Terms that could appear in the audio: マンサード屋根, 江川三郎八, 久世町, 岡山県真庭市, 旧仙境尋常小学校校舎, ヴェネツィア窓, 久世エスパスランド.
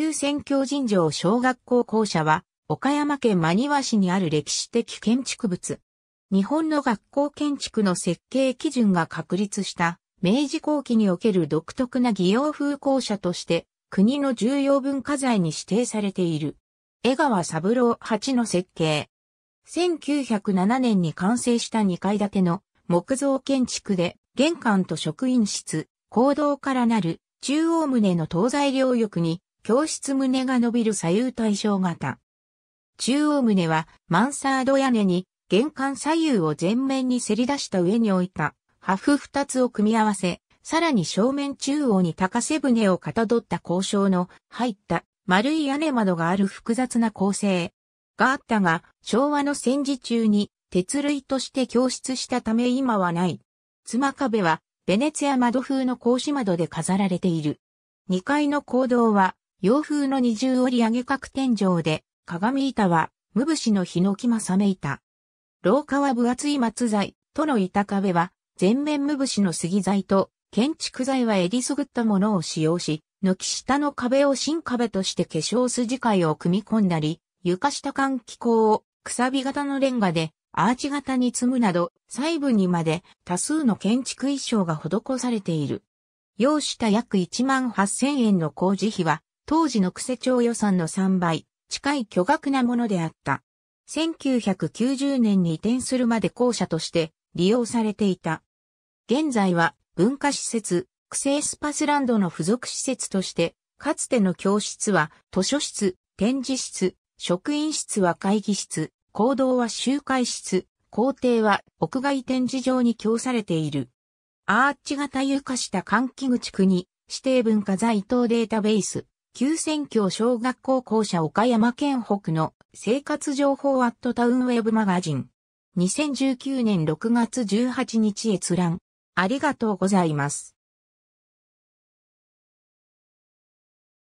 旧仙境尋常小学校校舎は、岡山県真庭市にある歴史的建築物。日本の学校建築の設計基準が確立した、明治後期における独特な擬様風校舎として、国の重要文化財に指定されている。江川三郎八の設計。1907年に完成した2階建ての木造建築で、玄関と職員室、講堂からなる中央棟の東西両翼に教室棟が伸びる左右対称型。中央棟はマンサード屋根に玄関左右を前面にせり出した上に置いた破風2つを組み合わせ、さらに正面中央に高背舟をかたどった校章の入った丸い屋根窓がある複雑な構成があったが、昭和の戦時中に鉄類として供出したため今はない。妻壁はベネツィア窓風の格子窓で飾られている。2階の講堂は洋風の二重折り上げ角天井で、鏡板は無節の檜柾板。廊下は分厚い松材との板壁は全面無節の杉材と、建築材はえりすぐったものを使用し、軒下の壁を新壁として化粧筋貝を組み込んだり、床下換気口をくさび型のレンガでアーチ型に積むなど、細部にまで多数の建築意匠が施されている。要した約18,000円の工事費は、当時の久世町予算の3倍、近い巨額なものであった。1990年に移転するまで校舎として利用されていた。現在は、文化施設、久世エスパスランドの付属施設として、かつての教室は図書室、展示室、職員室は会議室、講堂は集会室、校庭は屋外展示場に供されている。アーチ型床下換気口国、指定文化財等データベース、旧仙境小学校校舎岡山県北の生活情報アットタウンウェブマガジン。2019年6月18日閲覧。ありがとうございます。